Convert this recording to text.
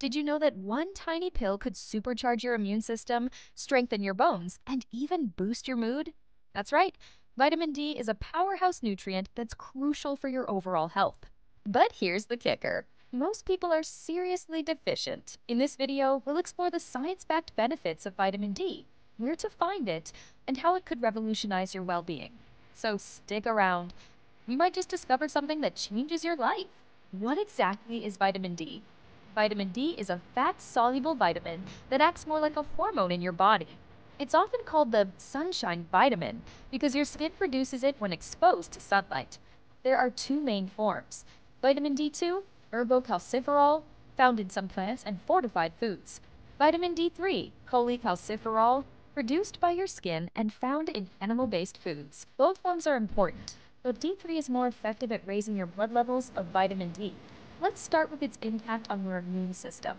Did you know that one tiny pill could supercharge your immune system, strengthen your bones, and even boost your mood? That's right. Vitamin D is a powerhouse nutrient that's crucial for your overall health. But here's the kicker. Most people are seriously deficient. In this video, we'll explore the science-backed benefits of vitamin D, where to find it, and how it could revolutionize your well-being. So stick around. You might just discover something that changes your life. What exactly is vitamin D? Vitamin D is a fat-soluble vitamin that acts more like a hormone in your body. It's often called the sunshine vitamin because your skin produces it when exposed to sunlight. There are two main forms. Vitamin D2, ergocalciferol, found in some plants and fortified foods. Vitamin D3, cholecalciferol, produced by your skin and found in animal-based foods. Both forms are important, but D3 is more effective at raising your blood levels of vitamin D. Let's start with its impact on your immune system.